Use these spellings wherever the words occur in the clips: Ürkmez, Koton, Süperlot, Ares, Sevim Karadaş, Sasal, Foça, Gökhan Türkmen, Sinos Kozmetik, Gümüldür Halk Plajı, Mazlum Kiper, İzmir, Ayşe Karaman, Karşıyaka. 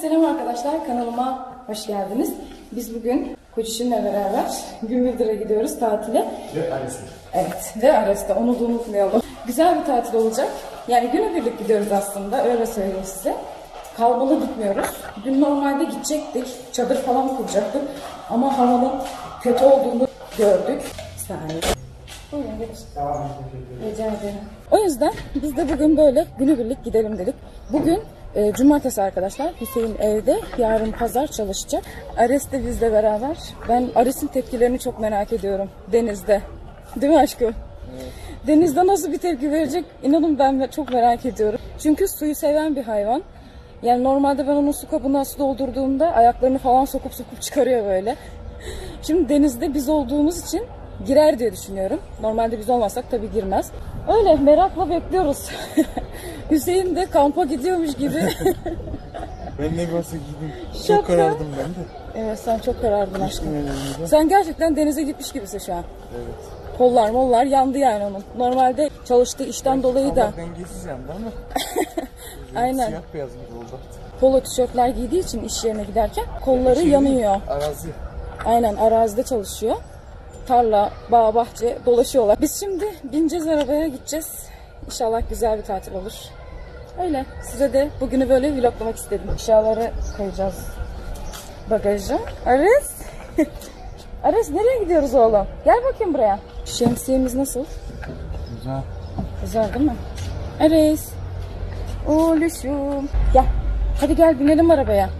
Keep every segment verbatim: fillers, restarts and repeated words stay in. Herkese selam arkadaşlar, kanalıma hoş geldiniz. Biz bugün Koçişim'le beraber Gümüldür'e gidiyoruz tatile. Ve Ares'te. Evet, ve Ares'te, onu da unutmayalım. Güzel bir tatil olacak. Yani günübirlik gidiyoruz aslında, öyle söyleyeyim size. Kalabalık gitmiyoruz. Dün normalde gidecektik, çadır falan kuracaktık. Ama havanın kötü olduğunu gördük. Bir saniye. Buyurun, görüşürüz. Rica ederim. O yüzden biz de bugün böyle günübirlik gidelim dedik. Bugün E, cumartesi arkadaşlar, Hüseyin evde, yarın pazar çalışacak. Ares de bizle beraber. Ben Ares'in tepkilerini çok merak ediyorum denizde. Değil mi aşkım? Evet. Denizde nasıl bir tepki verecek? İnanın ben çok merak ediyorum. Çünkü suyu seven bir hayvan. Yani normalde ben onun su kabını nasıl doldurduğumda ayaklarını falan sokup sokup çıkarıyor böyle. Şimdi denizde biz olduğumuz için girer diye düşünüyorum. Normalde biz olmasak tabii girmez. Öyle merakla bekliyoruz. Hüseyin de kampa gidiyormuş gibi. Ben ne varsa gideyim. Çok karardım ben de. Evet, sen çok karardın aşkım. Sen gerçekten denize gitmiş gibisin şu an. Evet. Kollar mollar yandı yani onun. Normalde çalıştığı işten belki dolayı da. Dengesiz yandı ama. Aynen. Siyah beyaz gibi oldu artık. Polo tişörtler giydiği için iş yerine giderken kolları yani yanıyor. Arazi. Aynen, arazide çalışıyor. Tarla, bağ, bahçe dolaşıyorlar. Biz şimdi bineceğiz arabaya, gideceğiz. İnşallah güzel bir tatil olur. Öyle. Size de bugünü böyle vloglamak istedim. Eşyaları koyacağız bagaja. Ares. Ares, nereye gidiyoruz oğlum? Gel bakayım buraya. Şemsiyemiz nasıl? Güzel. Güzel değil mi? Ares. Oğluşum. Gel. Hadi gel binelim arabaya.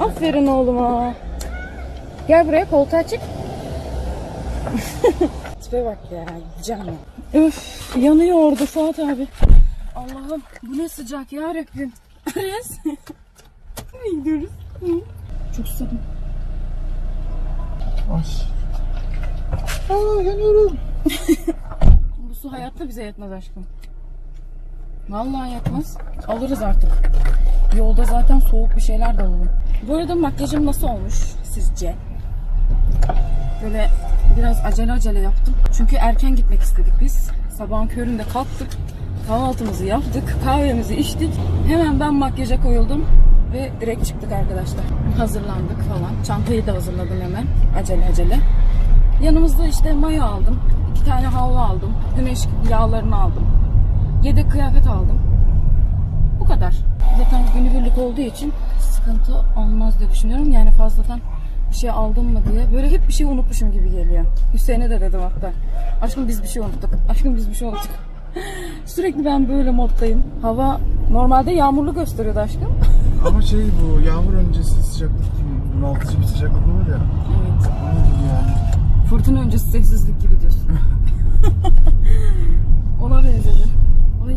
Aferin oğluma. Gel buraya, koltuğa çık. Tipe bak ya, canım. Öf, yanıyor orada Fuat abi. Allah'ım bu ne sıcak ya Rabbim. Ares. Ne gidiyoruz? Çok susadım. Ay. Aa, yanıyorum. Bu su hayatta bize yetmez aşkım. Vallahi yetmez. Alırız artık. Yolda zaten soğuk bir şeyler de alalım. Bu arada makyajım nasıl olmuş sizce? Böyle biraz acele acele yaptım. Çünkü erken gitmek istedik biz. Sabahın köründe kalktık. Kahvaltımızı yaptık. Kahvemizi içtik. Hemen ben makyaja koyuldum. Ve direkt çıktık arkadaşlar. Hazırlandık falan. Çantayı da hazırladım hemen. Acele acele. Yanımızda işte mayo aldım. İki tane havlu aldım. Güneş yağlarını aldım. Yedek kıyafet aldım. Bu kadar. Zaten günübirlik olduğu için sıkıntı olmaz diye düşünüyorum. Yani fazladan bir şey aldım mı diye. Böyle hep bir şey unutmuşum gibi geliyor. Hüseyin'e de dedim hatta. Aşkım biz bir şey unuttuk. Aşkım biz bir şey unuttuk. Sürekli ben böyle moddayım. Hava normalde yağmurlu gösteriyordu aşkım. Ama şey, bu yağmur öncesi sıcaklık, bunaltıcı bir sıcaklık olur ya. Evet. Yani. Fırtına öncesi sessizlik gibi diyorsun. Ona benzedi. Ay.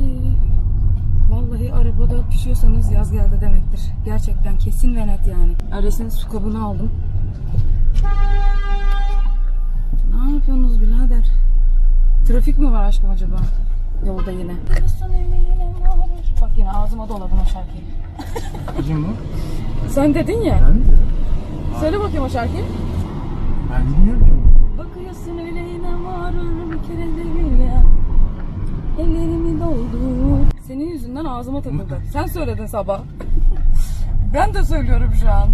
Vallahi arabada pişiyorsanız yaz geldi demektir. Gerçekten kesin ve net yani. Ares'in su kabını aldım. Ne yapıyorsunuz birader? Trafik mi var aşkım acaba? Yolda yine. Bak yine ağzıma doladım o şarkıyı. Kim bu? Sen dedin ya. Ben mi dedim? Söyle bakayım o şarkıyı. Ben bilmiyorum ki. Bakıyorsun öyle yine mağrur bir kere değil ya. Ellerimi doldu. Senin yüzünden ağzıma takıldı. Sen söyledin sabah. Ben de söylüyorum şu an.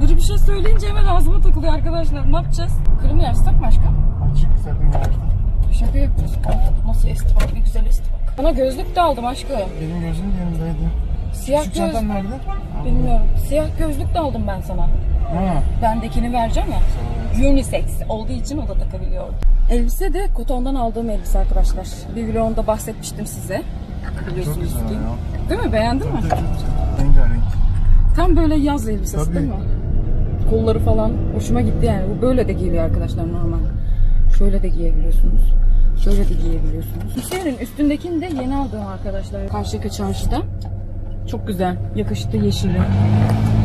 Böyle bir şey söyleyince hemen ağzıma takılıyor arkadaşlar. Ne yapacağız? Kırımı yaşsak mı aşkım? Açık sakın yaşsak. Şaka yapıyoruz. Nasıl esti bak, ne güzel esti bak. Bana gözlük de aldım aşkım. Benim gözlüğüm yanımdaydı. Siyah gözlük. Çantam nerede? Bilmiyorum. Siyah gözlük de aldım ben sana. Ha. Bendekini vereceğim ya. Unisex olduğu için o da takabiliyor. Elbise de Koton'dan aldığım elbise arkadaşlar. Bir vlogumda bahsetmiştim size. Biliyorsunuz çok güzel ki. Ya. Değil mi? Beğendin tabii mi? Rengarenk. Tam böyle yaz elbisesi tabii, değil mi? Kolları falan hoşuma gitti yani. Bu böyle de giyiliyor arkadaşlar normal. Şöyle de giyebiliyorsunuz. Şöyle de giyebiliyorsunuz. Hüseyin'in üstündekini de yeni aldım arkadaşlar. Karşıyaka çarşıda. Çok güzel. Yakıştı yeşili.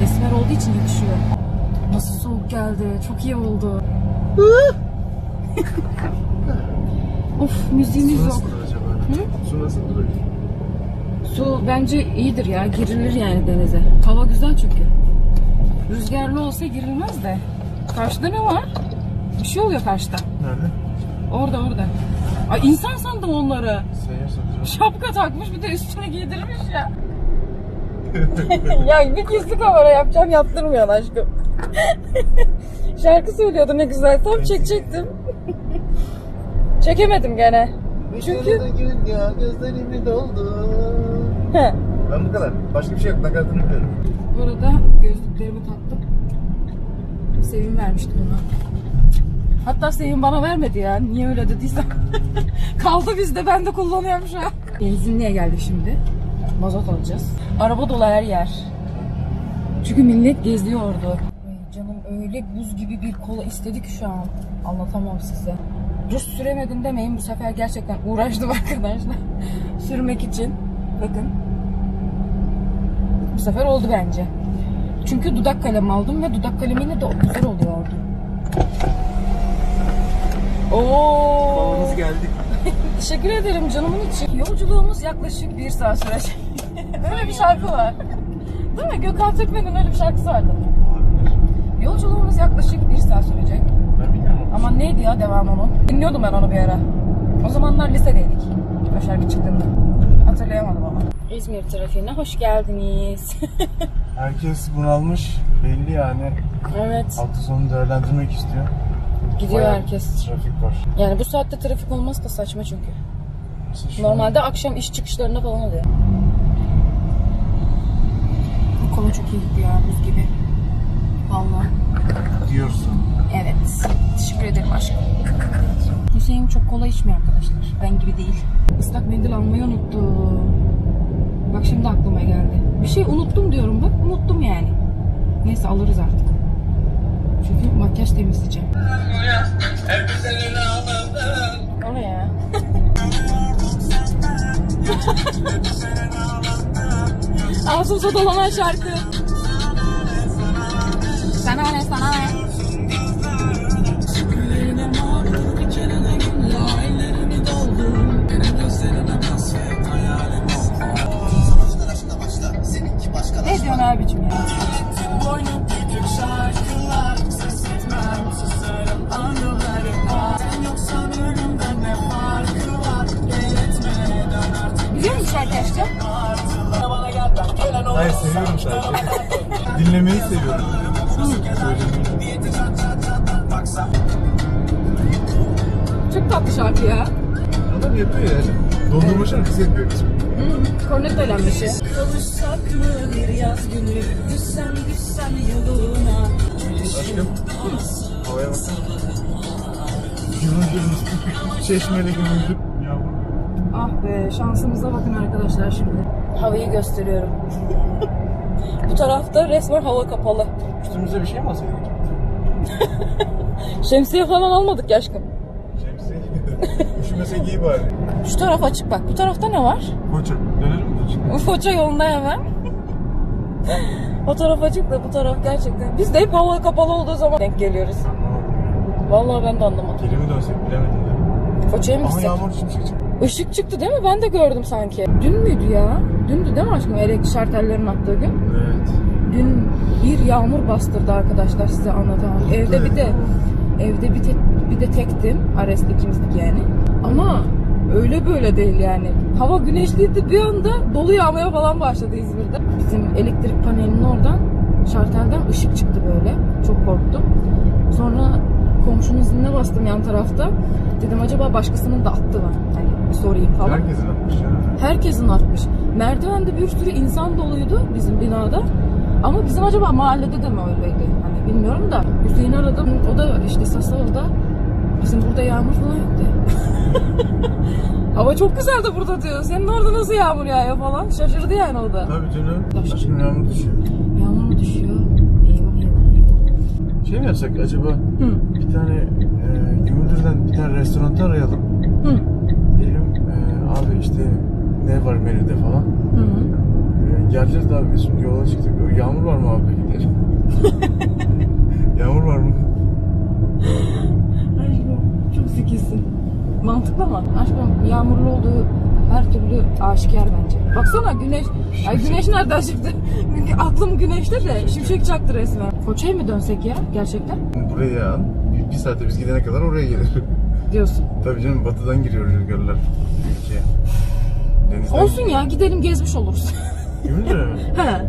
Esmer olduğu için yakışıyor. Nasıl soğuk geldi. Çok iyi oldu. Of, müziğimiz yok. Su nasıl duruyor? Su bence iyidir ya. Girilir yani denize. Hava güzel çünkü. Rüzgarlı olsa girilmez de. Karşıda ne var? Bir şey oluyor karşıda. Nerede? Orada orada. Ay, insan sandım onları. Şapka takmış bir de üstüne giydirmiş ya. Ya bir gizli kamera yapacağım, yaptırmıyorsun aşkım. Şarkı söylüyordu ne güzel, tam çekecektim. Çekemedim gene. Çünkü gül ya gözlerimi doldu. Ben bu kadar. Başka bir şey yok. Nakaratını biliyorum. Bu arada gözlüklerimi taktım. Sevim vermişti buna. Hatta Sevim bana vermedi ya. Niye öyle dediysem. Kaldı bizde. Ben de kullanıyorum şu an. Benzinliğe geldik şimdi. Mazot alacağız. Araba dolu her yer. Çünkü millet geziyordu. Ay canım öyle buz gibi bir kola istedik şu an. Anlatamam size. Rus süremedim demeyin. Bu sefer gerçekten uğraştım arkadaşlar. Sürmek için. Bakın. Bu sefer oldu bence. Çünkü dudak kalemi aldım ve dudak kalemiyle de güzel oluyordu. Ooo. Babamız geldik. Teşekkür ederim canımın için. Yolculuğumuz yaklaşık bir saat sürecek. Öyle bir şarkı var. Değil mi? Gökhan Türkmen'in öyle bir şarkısı vardı. Yolculuğumuz yaklaşık bir saat sürecek. Ama neydi ya devamı onun? Dinliyordum ben onu bir ara. O zamanlar lisedeydik. O şarkı çıktığında. Hatırlayamadım ama. İzmir trafiğine hoş geldiniz. Herkes bunalmış. Belli yani. Evet. Hafta sonu değerlendirmek istiyor. Gidiyor bayağı herkes. Trafik var. Yani bu saatte trafik olmaz da saçma çünkü. Saçma. Normalde akşam iş çıkışlarına falan oluyor. Bu konu çok iyi ya. Buz gibi. Vallahi. Diyorsun. Evet. Teşekkür ederim aşkım. Hüseyin çok kola içmiyor arkadaşlar. Ben gibi değil. Islak mendil almayı unuttum. Bak şimdi aklıma geldi. Bir şey unuttum diyorum bak. Unuttum yani. Neyse alırız artık. Çünkü makyaj temizleyeceğim. O ne ya? Ağzımıza dolanan şarkı. Sana ne sana ne? Ne diyorsun abicim ya? Biliyor musun şarkı aşkım? Hayır seviyorum şarkıyı. Dinlemeyi seviyorum. Çok tatlı şarkı ya. Adam yapıyor ya. Dondurma şarkısı yapıyor bizim. Hmm, kornet öğrenmişi. Aşkım, havaya bakın. Gümüldür, çeşmeli gümüldür. Ah be, şansımıza bakın arkadaşlar şimdi. Havayı gösteriyorum. Bu tarafta resmen hava kapalı. Üstümüze bir şey mi asaydık? Şemsiye falan almadık ya aşkım. Şemsiye? Üşümesek iyi bari. Şu taraf açık bak. Bu tarafta ne var? Foça. Dönelim mi Foça? Foça yolunda hemen. O taraf açık da bu taraf gerçekten. Biz de hep hava kapalı olduğu zaman denk geliyoruz. Anlamadım. Vallahi ben de anlamadım. Kelime dönsek bilemedim de. Foça'ya mı gitsek? Ama yağmur şimşek çıktı. Işık çıktı değil mi? Ben de gördüm sanki. Dün müydü ya? Dündü değil mi aşkım? Elektrik şartellerin attığı gün. Evet. Dün bir yağmur bastırdı arkadaşlar, size anlatamam. Evde evet. bir de evde bir, tek, bir de tektim. Ares'le ikimizdik yani. Ama öyle böyle değil yani. Hava güneşliydi, bir anda dolu yağmaya falan başladı İzmir'de. Bizim elektrik panelinin oradan, şartelden ışık çıktı böyle. Çok korktum. Sonra komşunun ziline bastım yan tarafta. Dedim acaba başkasının da attı mı? Hani sorayım falan. Herkesin atmış yani. Herkesin atmış. Merdivende bir sürü insan doluydu bizim binada. Ama bizim acaba mahallede de mi öyleydi? Hani bilmiyorum da. Hüseyin'i aradım. O da işte Sasal'da. Bizim burada yağmur falan yoktu. Hava çok güzel de burada diyor. Senin orada nasıl yağmur yağıyor falan. Şaşırdı yani o da. Tabii canım. Aşkım yağmur düşüyor. Yağmur düşüyor. Eyvah eyvah. Şey mi yapsak acaba? Hı. Bir tane e, Gümüldür'den bir tane restoranta arayalım. Hı. Diyelim e, abi işte ne var menüde falan. Hı hı. E, geleceğiz de abi şimdi yola çıktık. Yağmur var mı abi? Gidelim. Yağmur var mı? Çok zekisin. Mantıklı ama aşkım yağmurlu olduğu her türlü aşikar bence. Baksana güneş. Ay güneş nereden çıktı? Aklım güneşte de şimşek çaktı resmen. Foça'ya mı dönsek ya gerçekten? Buraya ya. Bir, bir saatte biz gidene kadar oraya gelir. Diyorsun. Tabii canım batıdan giriyor rüzgarlar ülkeye. Denizden... Olsun ya gidelim gezmiş oluruz. Gümüldür'e mi? He.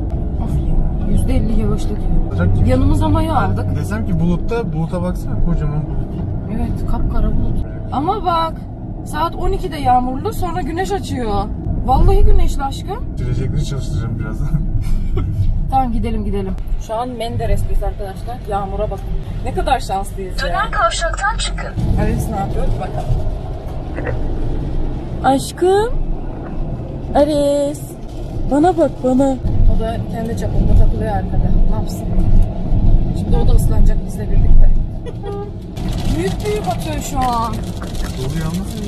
yüzde elli yağışlı diyor. Yanımıza mayo aldık. Desem ki bulutta, buluta baksana, kocaman bulut. Evet, kapkara bulut. Ama bak, saat on ikide yağmurlu, sonra güneş açıyor. Vallahi güneşli aşkım. Sürecekleri çalıştıracağım birazdan. Tamam, gidelim gidelim. Şu an Menderes'teyiz arkadaşlar. Yağmura bakın. Ne kadar şanslıyız ya. Dönen kavşaktan çıkın. Ares ne yapıyor? Bakalım. Aşkım. Ares. Bana bak bana. O da kendi çapında takılıyor arkada. Ne yapsın? Şimdi o da ıslanacak bizle birlikte. Büyük büyük atıyor şu an. Dolu yalnız mı?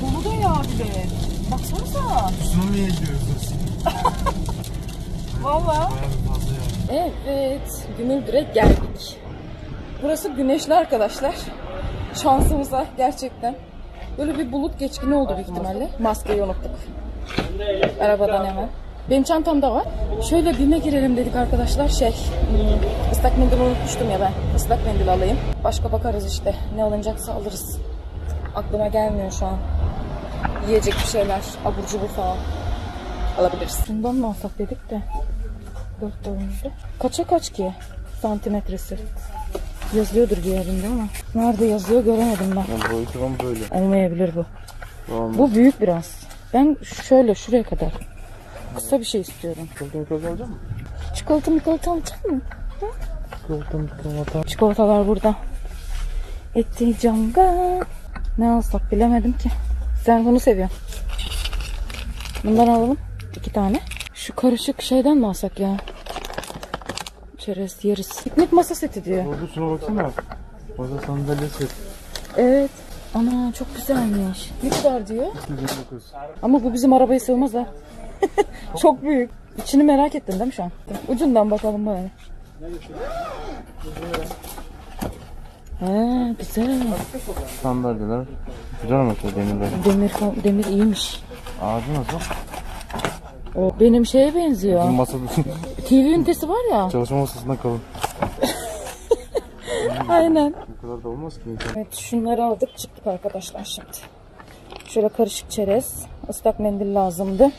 Dolu da ya bile. Baksanıza. Tsunami'ye gidiyoruz. Valla. Evet. Gümüldür'e geldik. Burası güneşli arkadaşlar. Şansımıza gerçekten. Böyle bir bulut geçkini oldu büyük ihtimalle. Maskeyi unuttuk. Arabadan hemen. Benim çantamda var. Şöyle bime girelim dedik arkadaşlar. Şey, ıslak mendil unutmuştum ya ben. Islak mendil alayım. Başka bakarız işte. Ne alınacaksa alırız. Aklıma gelmiyor şu an. Yiyecek bir şeyler. Abur cubur falan alabiliriz. Bundan mı alsak dedik de. Dört dönümüzde. Kaça kaç ki santimetresi? Yazıyordur bir yerinde ama. Nerede yazıyor göremedim ben. Boyu tam böyle. Olmayabilir bu. Tamam. Bu büyük biraz. Ben şöyle şuraya kadar. Kısa bir şey istiyorum. Çikolata alacak mısın? Çikolata mikolata alacak mısın? Çikolata mikolata. Çikolatalar burada. Etti canga. Ne alsak bilemedim ki. Sen bunu seviyorsun. Bundan alalım. İki tane. Şu karışık şeyden mi alsak ya? Çerez yeriz. Piknik masa seti diyor. Orada şuna baksana. Orada sandalye seti. Evet. Ana çok güzelmiş. Ne kadar diyor? Ama bu bizim arabaya sığmaz ha. Çok büyük. İçini merak ettin değil mi şu an? Ucundan bakalım böyle. He güzel. Sandalyeler. Güzel mi o demirler? Demir, demir iyiymiş. Ağacı nasıl? O benim şeye benziyor. T V ünitesi var ya. Çalışma masasında kalın. Aynen. Bu kadar da olmaz ki. Evet şunları aldık çıktık arkadaşlar şimdi. Şöyle karışık çerez. Islak mendil lazımdı.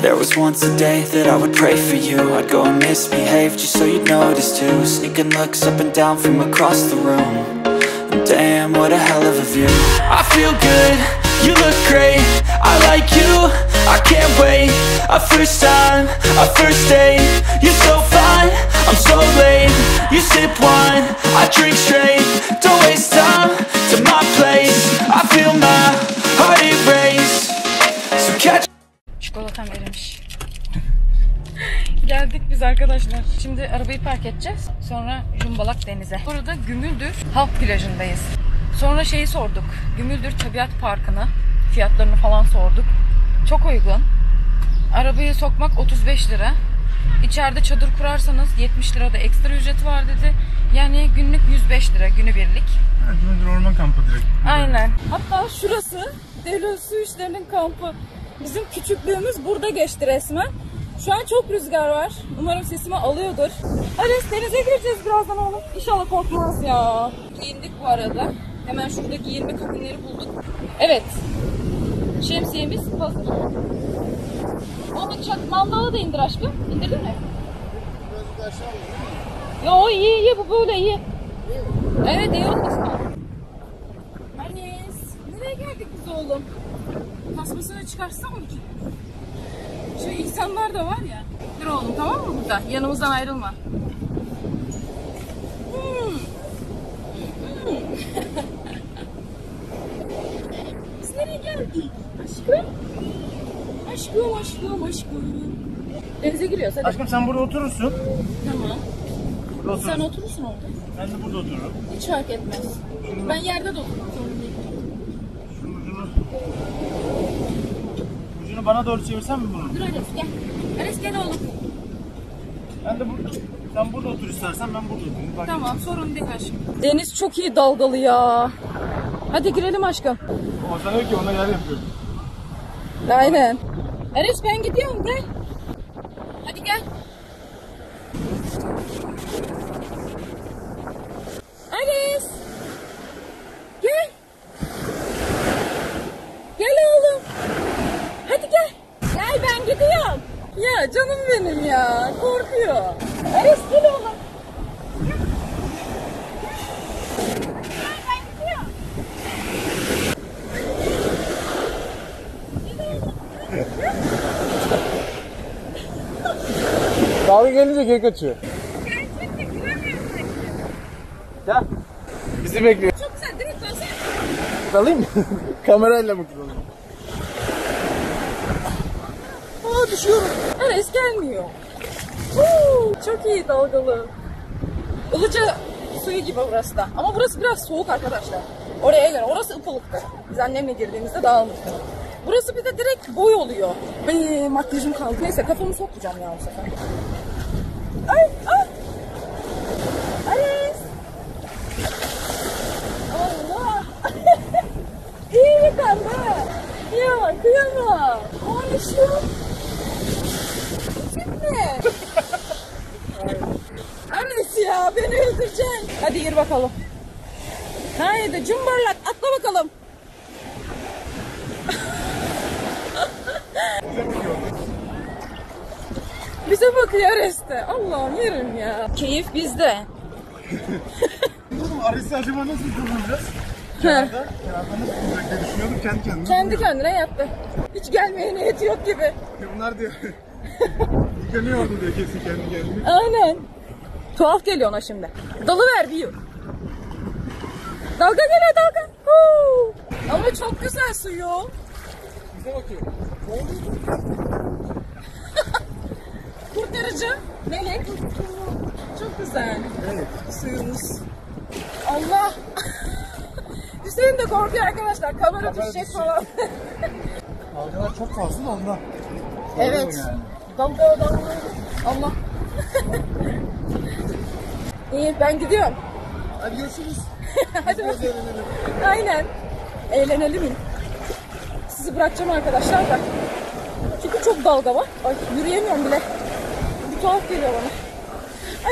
There was once a day that I would pray for you. I'd go and misbehave just so you'd notice too. Sneaking looks up and down from across the room. And damn, what a hell of a view. I feel good, you look great. I like you, I can't wait. A first time, a first date. You're so fine, I'm so late. You sip wine, I drink straight. Don't waste time to my place. I feel my heart erase. So catch. Çikolatam erimiş. Geldik biz arkadaşlar. Şimdi arabayı park edeceğiz. Sonra Jumbalak denize. Burada Gümüldür Halk Plajı'ndayız. Sonra şeyi sorduk. Gümüldür Tabiat Parkı'nı, fiyatlarını falan sorduk. Çok uygun. Arabayı sokmak otuz beş lira. İçeride çadır kurarsanız yetmiş lira da ekstra ücreti var dedi. Yani günlük yüz beş lira günübirlik. Evet, Gümüldür Orman Kampı direkt. Aynen. Hatta şurası Devlet Su İşleri'nin kampı. Bizim küçüklüğümüz burada geçti resmen. Şu an çok rüzgar var. Umarım sesimi alıyordur. Ares denize gireceğiz birazdan oğlum. İnşallah korkmaz ya. Giyindik bu arada. Hemen şuradaki yirmi kabinleri bulduk. Evet. Şemsiyemiz hazır. Oğlum çak mandalı da indir aşkım. İndirdin mi? Biraz aşağı mı? Yo iyi iyi bu böyle iyi. Evet diyorum biz. Ares nereye geldik biz oğlum? Tasmasını çıkarsam mı ki? Şu insanlar da var ya. Dur oğlum tamam mı burada? Yanımızdan ayrılma. Hmm. Hmm. Biz nereye geldik? Aşkım. Aşkım, aşkım, aşkım. Denize giriyoruz hadi. Aşkım sen burada oturursun. Tamam. Burada oturursun. Sen oturursun orada. Ben de burada otururum. Hiç fark etmez. Şunu... Ben yerde de otururum. Şunun ucunu... Ucunu bana doğru çevirsen mi bunu? Dur Ares gel. Ares gel oğlum. Ben de burada... Sen burada otur istersen ben burada otururum. Bak tamam edeyim. Sorun değil aşkım. Deniz çok iyi dalgalı ya. Hadi girelim aşkım. O sana diyor ki ona yer yapıyorum. Aynen. Ares ben gidiyorum gel. Hadi gel. Ares. Gel. Gel oğlum. Hadi gel. Gel, ben gidiyorum. Ya canım benim ya. Korkuyor. Ares gel oğlum. Dalga gelince geri kaçıyor. Gerçekten giremiyorum sanki. Gel. Bizi bekliyor. Çok güzel değil mi? Dalsana. Dalayım mı? Kamerayla mı dalayım? Aa, düşüyorum. Ares gelmiyor. Huu, çok iyi dalgalı. Ilıca suyu gibi burası da. Ama burası biraz soğuk arkadaşlar. Oraya göre. Orası ıpalıktı. Biz annemle girdiğimizde dağılmıştı. Burası bir de direkt boy oluyor. Ay, makyajım kaldı. Neyse kafamı sokacağım ya bu sefer. Ay, ay. Ares. Allah. İyi mi kanka? Ya kıyamam. O ne şu? Şimdi. Ares ya beni öldüreceksin. Hadi gir bakalım. Haydi cumbarlak atla bakalım. Bize bakıyor Ares'te. Allah'ım yerim ya. Keyif bizde. Ares'i acaba nasıl kullanacağız? Kenarda, kenarda nasıl kullanacak diye düşünüyorduk. Kendi kendine. Kendi kendine yaptı. Hiç gelmeye niyeti yok gibi. Bunlar diyor. Yıkanıyordu diyor kesin kendi kendine. Aynen. Tuhaf geliyor ona şimdi. Dalıver diyor. Dalga geliyor dalga. Huu. Ama çok güzel suyu. Bize bakıyor. Kurtarıcı, melek. Çok güzel. Evet. Suyumuz. Allah. Hüseyin de korkuyor arkadaşlar. Kamera, kamera düşecek düşün. Falan. Dalgalar çok fazla da ondan. Evet. Yani. Dalga dalga. Allah. İyi ben gidiyorum. Hadi görüşürüz. Hadi eğlenelim. Aynen. Eğlenelim mi? Sizi bırakacağım arkadaşlar da. Çünkü çok dalga var. Ay, yürüyemiyorum bile. Bir tuhaf geliyor bana.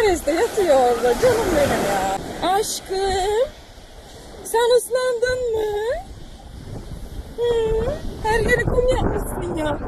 Ares de yatıyor orada. Canım benim ya. Aşkım. Sen ıslandın mı? Hı, her yeri kum yapmışsın ya.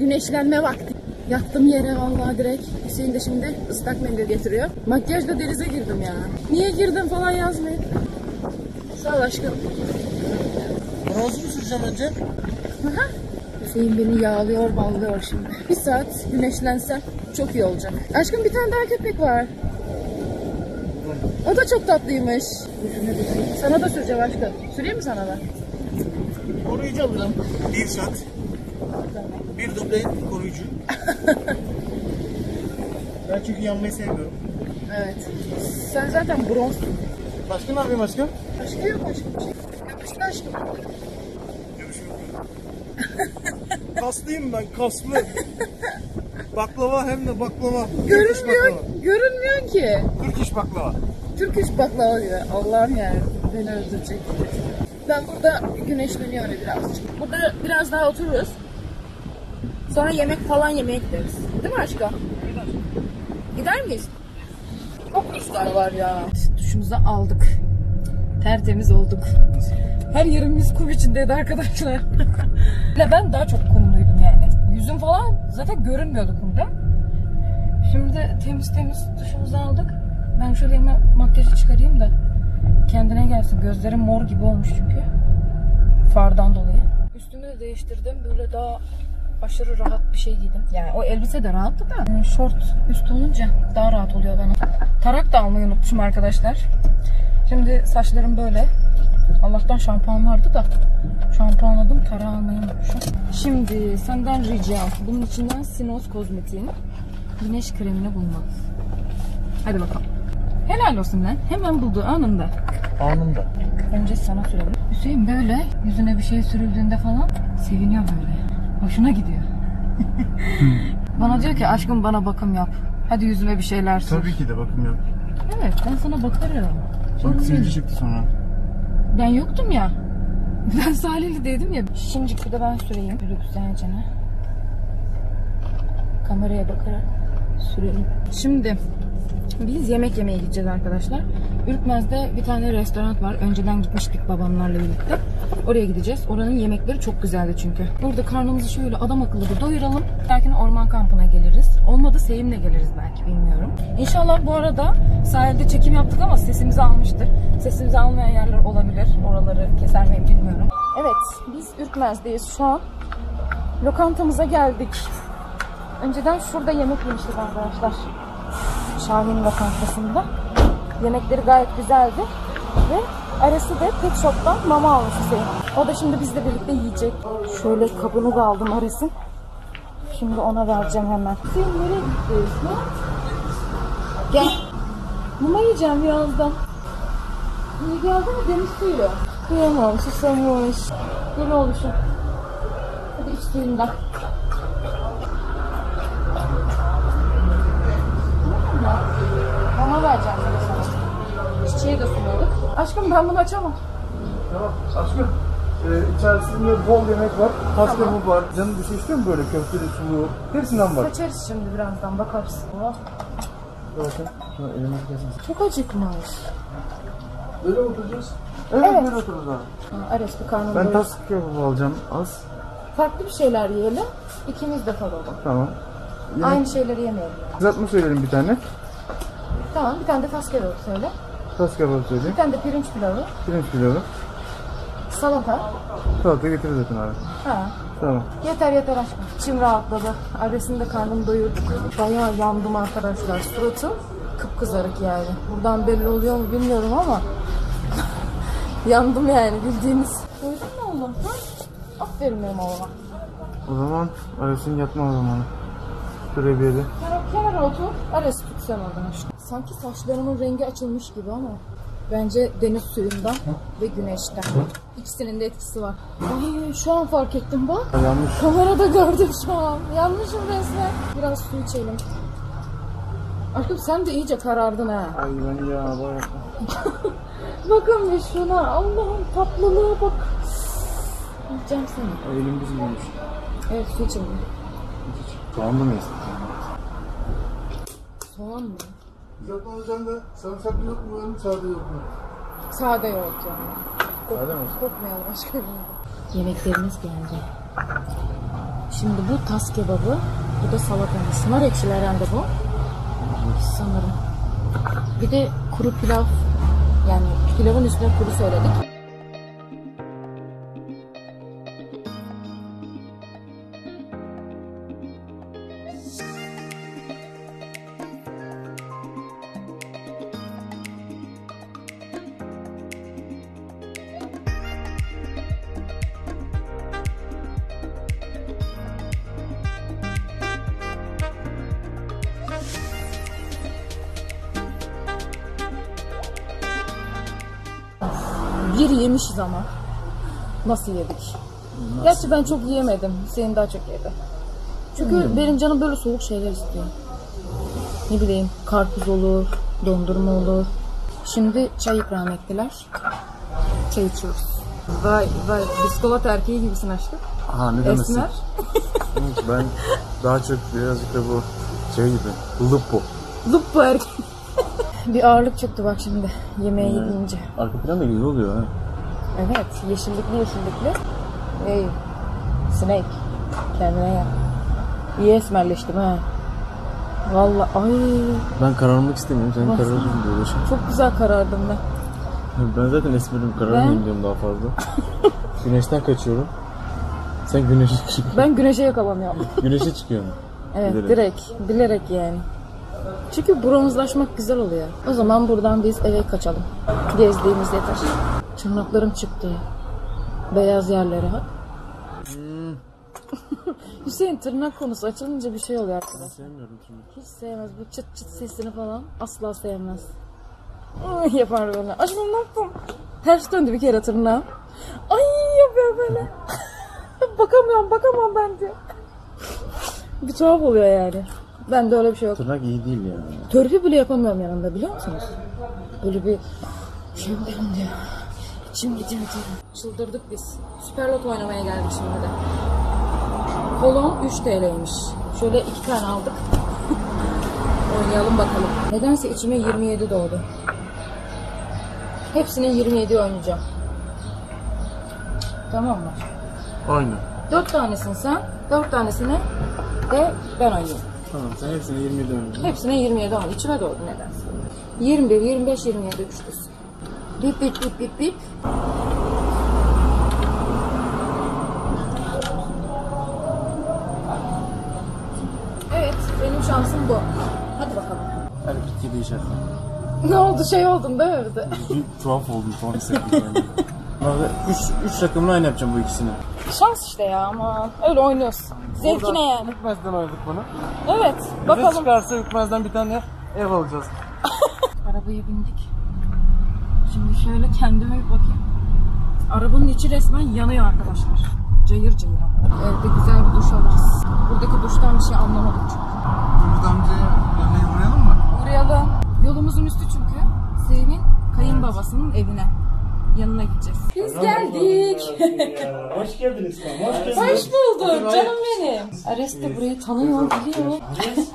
Güneşlenme vakti. Yattım yere vallahi direkt. Hüseyin de şimdi ıslak mendil getiriyor. Makyajla denize girdim ya. Niye girdim falan yazmayın. Sağ ol aşkım. Bronzu mu süreceğim önce? Aha. Hüseyin beni yağlıyor, ballıyor şimdi. Bir saat güneşlensem çok iyi olacak. Aşkım bir tane daha köpek var. O da çok tatlıymış. Sana da süreceğim aşkım. Süreyim mi sana da? Koruyucu alırım. Bir saat. Bir duble koruyucu. Ben çünkü yanmayı sevmiyorum. Evet. Sen zaten bronzsun. Başka ne yapayım aşkım? Başka yok aşkım. Yapıştın aşkım. Yapışmıyorum. Kaslıyım ben, kaslı. Baklava hem de baklava. Görünmüyor, baklava. Görünmüyor ki. Türk iş baklava. Türk iş baklava diyor. Allah'ım yani beni öldürecek. Ben burada güneşleniyor birazcık. Burada biraz daha otururuz. Sonra yemek falan yemeye gideriz. Değil mi aşkım? Gider. Gider miyiz? Çok rüzgar var ya. Duşumuzu aldık. Tertemiz olduk. Her yerimiz kum içindeydi arkadaşlar. Ben daha çok kumluydum yani. Yüzüm falan zaten görünmüyordu kumda. Şimdi temiz temiz duşumuzu aldık. Ben şöyle hemen makyajı çıkarayım da kendine gelsin. Gözlerim mor gibi olmuş çünkü. Fardan dolayı. Üstümü de değiştirdim. Böyle daha aşırı rahat bir şey giydim. Yani o elbise de rahattı da. Yani şort üst olunca daha rahat oluyor bana. Tarak da almayı unutmuşum arkadaşlar. Şimdi saçlarım böyle. Allah'tan şampuan vardı da şampuanladım, tarağı almayı unutmuşum. Şimdi senden ricam bunun içinden Sinos Kozmetik'in güneş kremini bulmak. Hadi bakalım. Helal olsun lan. Hemen buldu anında. Anında. Önce sana sürelim. Hüseyin böyle yüzüne bir şey sürüldüğünde falan seviniyor böyle. Hoşuna gidiyor. Bana diyor ki aşkım bana bakım yap. Hadi yüzüme bir şeyler sür. Tabii ki de bakım yap. Evet ben sana bakarım. Bak sivilce çıktı sonra. Ben yoktum ya. Ben Salihli dedim ya. Şimdiki bir de ben süreyim. Böyle güzelce ne? Kameraya bakarak sürelim. Şimdi biz yemek yemeye gideceğiz arkadaşlar. Ürkmez'de bir tane restoran var. Önceden gitmiştik babamlarla birlikte. Oraya gideceğiz. Oranın yemekleri çok güzeldi çünkü. Burada karnımızı şöyle adam akıllı bir doyuralım. Belki orman kampına geliriz. Olmadı Sevim'le geliriz belki bilmiyorum. İnşallah bu arada sahilde çekim yaptık ama sesimizi almıştır. Sesimizi almayan yerler olabilir. Oraları keser miyim bilmiyorum. Evet biz Ürkmez'deyiz şu an. Lokantamıza geldik. Önceden şurada yemek yemiştik arkadaşlar. Şahin lokantasında. Yemekleri gayet güzeldi. Ve Ares'i de pet shop'tan mama almış Hüseyin. O da şimdi bizle birlikte yiyecek. Şöyle kabını da aldım Ares'in. Şimdi ona vereceğim hemen. Hüseyin nereye gidiyoruz? Ne? Gel. Mama yiyeceğim birazdan. Niye geldi mi? Deniz suyuyla. Kıyamam, susamış. Gel olmuşum. Hadi iç suyundan. Mama vereceğim sana. Çiçeği de sunuyorduk. Aşkım ben bunu açamam. Tamam aşkım. Ee, içerisinde bol yemek var. Pasta tamam. Mı var? Canım bir şey istiyor mu böyle? Köfteli, sulu. Hepsinden var. Kaçarız şimdi birazdan. Bakarız. Oh. Bakın. Çok acıkmış. Böyle oturacağız. Evet, evet. Böyle otururuz abi. Ares bir karnım ben tas kebabı alacağım. Az. Farklı bir şeyler yiyelim. İkimiz de kalalım. Tamam. Yemek. Aynı şeyleri yemeyelim. Kızartma söyleyelim bir tane. Tamam bir tane de tas kebabı söyle. Tas kebabı söyleyeyim. Bir tane de pirinç pilavı. Pirinç pilavı. Salata. Salata getirir zaten abi. Ha. Tamam. Yeter yeter aşkım. İçim rahatladı. Ares'in de karnımı doyurduk. Bayağı yandım arkadaşlar. Suratım kıpkızarık yani. Buradan belli oluyor mu bilmiyorum ama yandım yani bildiğiniz. Doydun mu oğlum? Ha? Aferin benim oğluma. O zaman Ares'in yatma zamanı. Şuraya bir yere. Kenara otur. Ares tut sen oradan aşkım. Sanki saçlarımın rengi açılmış gibi ama bence deniz suyundan ve güneşten. İkisinin de etkisi var. Ay, şu an fark ettim bak. Yanlış. Kamerada gördüm şu an. Yanlışım resmen. Biraz su içelim. Aşkım sen de iyice karardın ha. Ay ben ya bayağı. Bakın bir şuna. Allah'ım tatlılığa bak. Yiyeceğim seni. Elim bizim olmuş. Evet su içelim. Soğan da mı yesin? Soğan mı? Zaten hocam da sarımsaklı yok mu yani sade yok mu? Sade yok yani. Sade mi? Kokmayalım başka bir şey. Yemeklerimiz geldi. Şimdi bu tas kebabı, bu da salatanın. Sınar ekşilerden de bu. Sanırım. Bir de kuru pilav. Yani pilavın üstüne kuru söyledik. Bir yemişiz ama. Nasıl yedik? Nasıl? Gerçi ben çok yiyemedim. Hüseyin daha çok yedi. Çünkü hmm. benim canım böyle soğuk şeyler istiyor. Ne bileyim karpuz olur, dondurma olur. Şimdi çay ikram ettiler. Çay içiyoruz. Vay vay biskolat erkeği gibisin aşkım. Aha ne demesin. Esmer. Ben daha çok birazcık da bu şey gibi. Lupo. Lupo erkeği. Bir ağırlık çıktı bak şimdi yemeği yiyince. Arka plan da güzel oluyor ha. Evet, yeşillikli yeşillikli. Hey, sinek. Kendine yap. İyi esmerleştim ha. Vallahi ay. Ben kararmak istemiyorum. Senin kararın diyor. Çok güzel karardım ben. Ben zaten esmerim, kararmayayım diyorum daha fazla. Güneşten kaçıyorum. Sen güneşe çıkıyorsun. Ben güneşe yakalanıyorum. Güneşe çıkıyorum. Evet, bilerek. direkt. Bilerek yani. Çünkü bronzlaşmak güzel oluyor. O zaman buradan biz eve kaçalım. Gezdiğimiz yeter. Tırnaklarım çıktı. Beyaz yerlere. Hmm. Hüseyin, tırnak konusu açılınca bir şey oluyor arkadaşlar. Sevmiyorum tırnak. Hiç sevmez. Bu çıt çıt sesini falan asla sevmez. Yapar böyle. Aşkım ne yaptım? Ters döndü bir kere tırnağı. Ay yapıyor böyle. Bakamıyorum, bakamam ben diyor. Bir tuhaf oluyor yani. Ben de öyle bir şey yok. Tırnak iyi değil yani. Törpü bile yapamıyorum yanında, biliyor musunuz? Böyle bir şey oluyorum diyor. İçim gidiyor diyor. Çıldırdık biz. Süperlot oynamaya geldik şimdi de. Kolon üç TL'ymiş. Şöyle iki tane aldık. Oynayalım bakalım. Nedense içime yirmi yedi doğdu. Hepsini yirmi yedi oynayacağım. Tamam mı? Aynen. Dört tanesin sen. Dört tanesini de ben oynayayım. Tamam, sen hepsine yirmi yedi oynayacağım. Hepsine yirmi yedi oynayacağım. İçime doğdu nedense. yirmi bir, yirmi beş, yirmi yedi üçlüsü. Bip bip bip bip bip. Evet, benim şansım bu. Hadi bakalım. Her iki değişer. Ne oldu, şey oldun değil mi bize? Tuhaf oldum, tuhaf hissettim. Üç, üç rakamla aynı yapacağım bu ikisini. Şans işte ya, ama öyle oynuyorsun. Zevkine yani. Ürkmez'den oynadık bunu. Evet, bize bakalım. Bize çıkarsa Ürkmez'den bir tane ev alacağız. Arabaya bindik. Şimdi şöyle kendime bir bakayım. Arabanın içi resmen yanıyor arkadaşlar. Cayır cayır. Evde güzel bir duş alırız. Buradaki duştan bir şey anlamadım çünkü. Burada amcaya dönmeye uğrayalım mı? Uğrayalım. Yolumuzun üstü çünkü. Sevin kayınbabasının evet. evine. Yanına gideceğiz. Biz geldik. Hoş geldiniz. Hoş geldiniz. Hoş bulduk canım benim. Ares de burayı tanıyor, biliyor. Ares,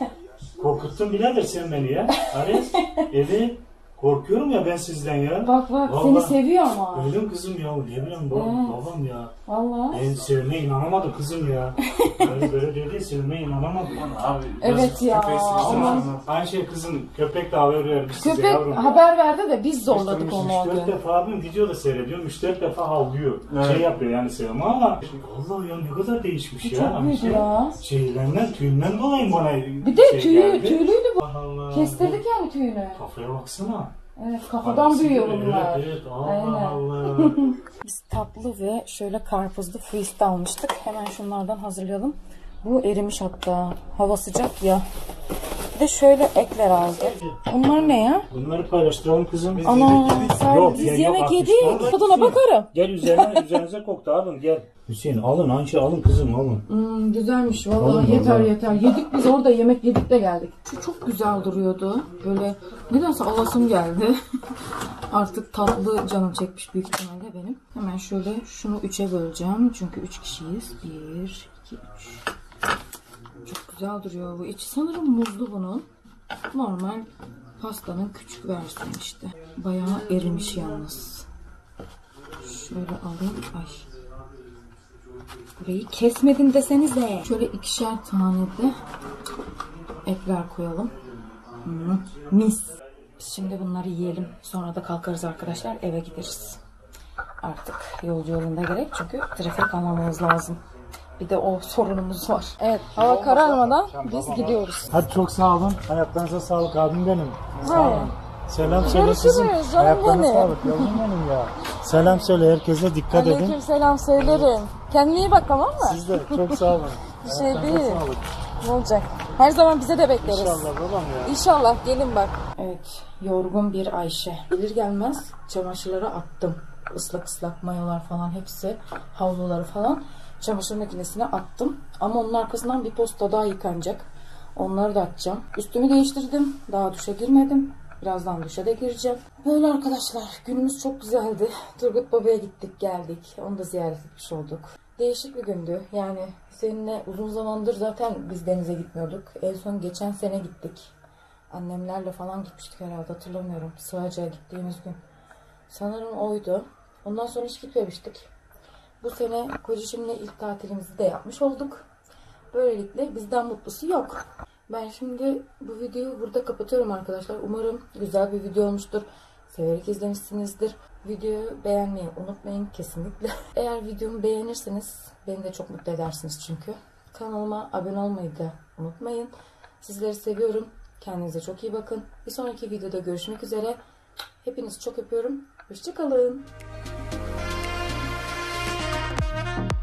korkuttun birader sen beni ya. Ares, evi. Korkuyorum ya ben sizden ya. Bak bak vallahi, seni seviyor ama. Öldüm kızım ya. Ne bileyim babam, evet. babam ya. Vallahi. Ben sevmeye inanamadım kızım ya. Böyle böyle dedi, sevmeye inanamadım. Abi, evet ya. Ondan... Aynı şey kızım, köpek de haber verdi size. Köpek haber verdi de biz zorladık onu o gün. üç dört defa abim videoda seyrediyor. üç dört defa havlıyor. Evet. Şey yapıyor yani, sevme ama. Vallahi ya ne kadar değişmiş bir ya. Çok şey, şeylerinden, tüyünden dolayı bana bir de şey tüyü, geldi. Tüylüydü bu. Allah. Kestirdik yani tüyünü. Kafaya baksana. Evet, kafadan büyüyor bunlar. Evet, evet. Allah Allah. Biz tatlı ve şöyle karpuzlu fıstık almıştık. Hemen şunlardan hazırlayalım. Bu erimiş hatta. Hava sıcak ya. Bir de şöyle ekler aldık. Bunlar ne ya? Bunları paylaştıralım kızım. Biz Ana, yok, biz yemek, yemek yedik. Tadına bakarım. Gel üzerine, üzerinize koktu alın gel. Hüseyin alın, Anşe alın kızım alın. Hmm, güzelmiş vallahi alın, yeter vallahi. yeter. Yedik biz orada, yemek yedik de geldik. Şu çok güzel duruyordu. Böyle nedense alasım geldi. Artık tatlı canım çekmiş büyük ihtimalle benim. Hemen şöyle şunu üçe böleceğim. Çünkü üç kişiyiz. Bir, iki, üç. Çok güzel duruyor bu. İçi sanırım muzlu bunun. Normal pastanın küçük versiyonu işte. Bayağı erimiş yalnız. Şöyle alayım. Ay. Burayı kesmedin desenize. Şöyle ikişer tane de ekler koyalım. Hmm, mis. Biz şimdi bunları yiyelim. Sonra da kalkarız arkadaşlar. Eve gideriz. Artık yolcu yolunda gerek. Çünkü trafik almamız lazım. Bir de o sorunumuz var. Evet, hava kararmadan biz gidiyoruz. Hadi çok sağ olun. Hayatlarınıza sağlık abim benim. Sağ olun. Selam söyle kızım. Hayatlarınıza sağlık yavrum benim ya. Selam söyle herkese, dikkat Aleyküm edin. Aleyküm selam söylerim. Kendine iyi bak, tamam mı? Siz de çok sağ olun. Bir şey değil. Ne olacak? Her zaman bize de bekleriz. İnşallah babam ya. İnşallah gelin bak. Evet, yorgun bir Ayşe. Gelir gelmez çamaşırları attım. Islak ıslak mayolar falan hepsi, havluları falan. Çamaşır makinesine attım. Ama onun arkasından bir posta daha yıkanacak. Onları da atacağım. Üstümü değiştirdim. Daha duşa girmedim. Birazdan duşa da gireceğim. Böyle arkadaşlar. Günümüz çok güzeldi. Turgut Baba'ya gittik geldik. Onu da ziyaret etmiş olduk. Değişik bir gündü. Yani seninle uzun zamandır zaten biz denize gitmiyorduk. En son geçen sene gittik. Annemlerle falan gitmiştik herhalde. Hatırlamıyorum. Sığaca'ya gittiğimiz gün. Sanırım oydu. Ondan sonra hiç gitmemiştik. Bu sene kocacığımla ilk tatilimizi de yapmış olduk. Böylelikle bizden mutlusu yok. Ben şimdi bu videoyu burada kapatıyorum arkadaşlar. Umarım güzel bir video olmuştur. Severek izlemişsinizdir. Videoyu beğenmeyi unutmayın kesinlikle. Eğer videomu beğenirseniz beni de çok mutlu edersiniz çünkü. Kanalıma abone olmayı da unutmayın. Sizleri seviyorum. Kendinize çok iyi bakın. Bir sonraki videoda görüşmek üzere. Hepinizi çok öpüyorum. Hoşça kalın.